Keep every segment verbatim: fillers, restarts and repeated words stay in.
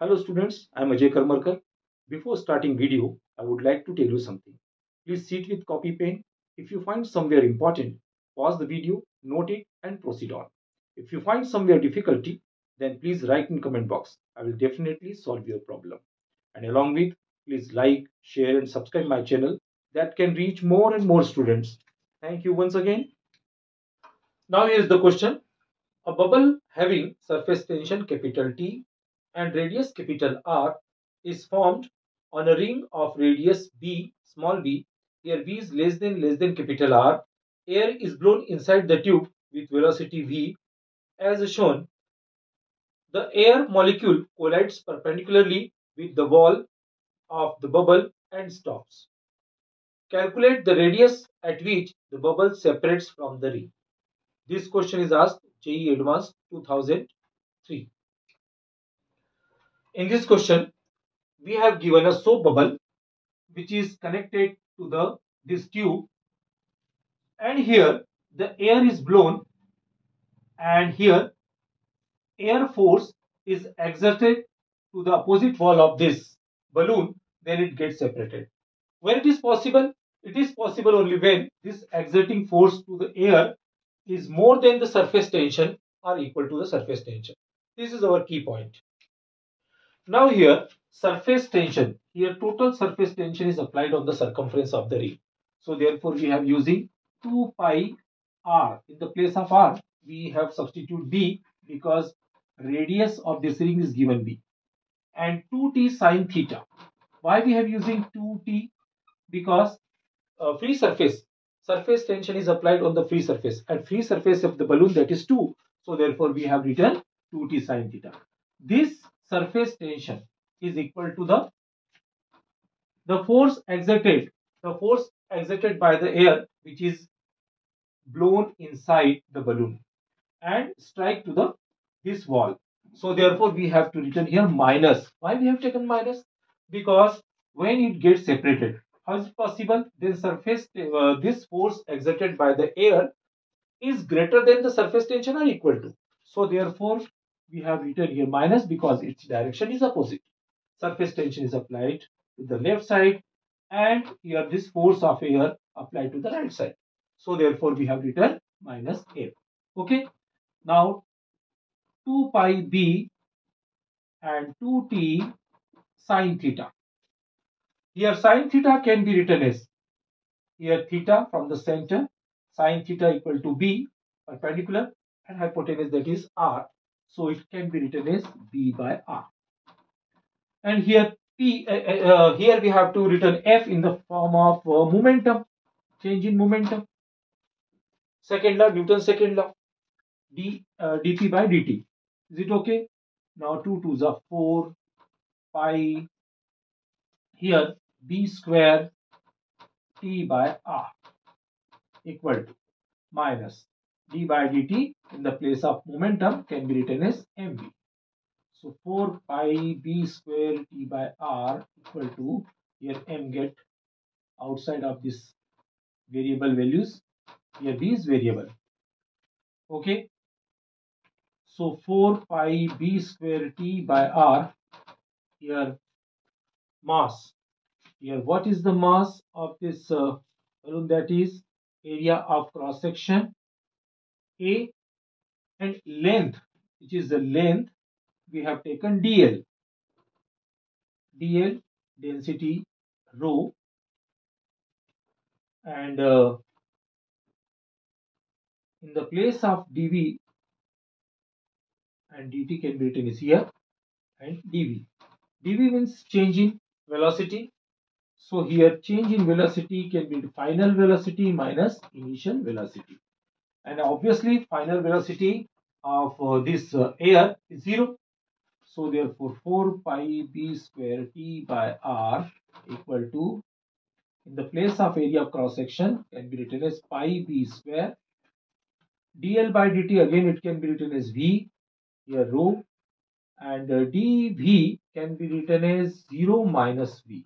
Hello students, I am Ajay Karmarkar. Before starting video, I would like to tell you something. Please sit with copy pen. If you find somewhere important, pause the video, note it and proceed on. If you find somewhere difficulty, then please write in comment box. I will definitely solve your problem. And along with, please like, share and subscribe my channel that can reach more and more students. Thank you once again. Now here is the question. A bubble having surface tension capital T and radius capital R is formed on a ring of radius B, small b, here B is less than less than capital R. Air is blown inside the tube with velocity V. As shown, the air molecule collides perpendicularly with the wall of the bubble and stops. Calculate the radius at which the bubble separates from the ring. This question is asked J E E Advanced two thousand three. In this question, we have given a soap bubble which is connected to the this tube, and here the air is blown, and here air force is exerted to the opposite wall of this balloon, then it gets separated. When it is possible, it is possible only when this exerting force to the air is more than the surface tension or equal to the surface tension. This is our key point. Now here surface tension, here total surface tension is applied on the circumference of the ring. So therefore we have using two pi r. In the place of r we have substitute b because radius of this ring is given b, and two t sine theta. Why we have using two t? Because uh, free surface, surface tension is applied on the free surface. At free surface of the balloon, that is two. So therefore we have written two t sine theta. This surface tension is equal to the the force exerted the force exerted by the air which is blown inside the balloon and strike to the this wall. So therefore we have to written here minus. Why we have taken minus? Because when it gets separated, how is it possible? Then surface uh, this force exerted by the air is greater than the surface tension or equal to. So therefore we have written here minus because its direction is opposite. Surface tension is applied to the left side, and here this force of air applied to the right side. So therefore we have written minus air. Okay. Now two pi b and two t sine theta. Here sine theta can be written as, here theta from the center, sine theta equal to b, perpendicular, and hypotenuse that is r. So it can be written as b by r. And here p, uh, uh, here we have to written f in the form of uh, momentum, change in momentum. Second law, Newton's second law, d uh, dp by dt. Is it okay? Now two twos are four pi. Here b square t by r equal to minus d by dt in the place of momentum can be written as mv. So four pi b square t by r equal to, here m get outside of this variable values, here b is variable. Okay. So four pi b square t by r, here mass. Here what is the mass of this uh, balloon? That is area of cross section A, and length, which is the length, we have taken D L. D L, density rho, and uh, in the place of dV and dt can be written is here, and dV. dV means change in velocity. So here change in velocity can be final velocity minus initial velocity. And obviously final velocity of uh, this uh, air is zero. So therefore four pi b square t by r equal to, in the place of area of cross section can be written as pi b square. D L by dt again it can be written as v, here rho, and uh, dv can be written as zero minus v.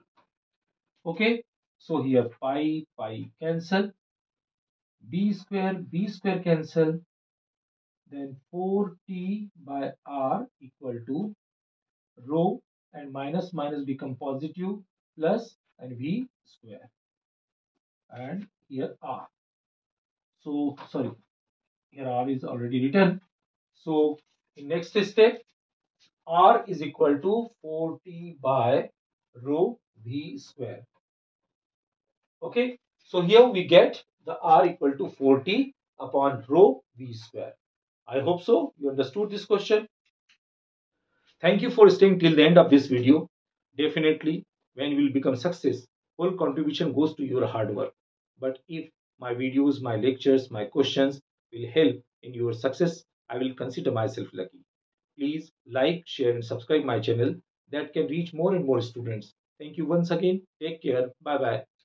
Okay, so here pi pi cancel, b square b square cancel, then four t by r equal to rho, and minus minus become positive plus and v square, and here r. So sorry, here r is already written. So in next step, r is equal to forty by rho v square. Okay, so here we get the r equal to forty upon rho v square. I hope so you understood this question. Thank you for staying till the end of this video. Definitely, when you will become success, full contribution goes to your hard work. But if my videos, my lectures, my questions will help in your success, I will consider myself lucky. Please like, share and subscribe my channel that can reach more and more students. Thank you once again. Take care. Bye-bye.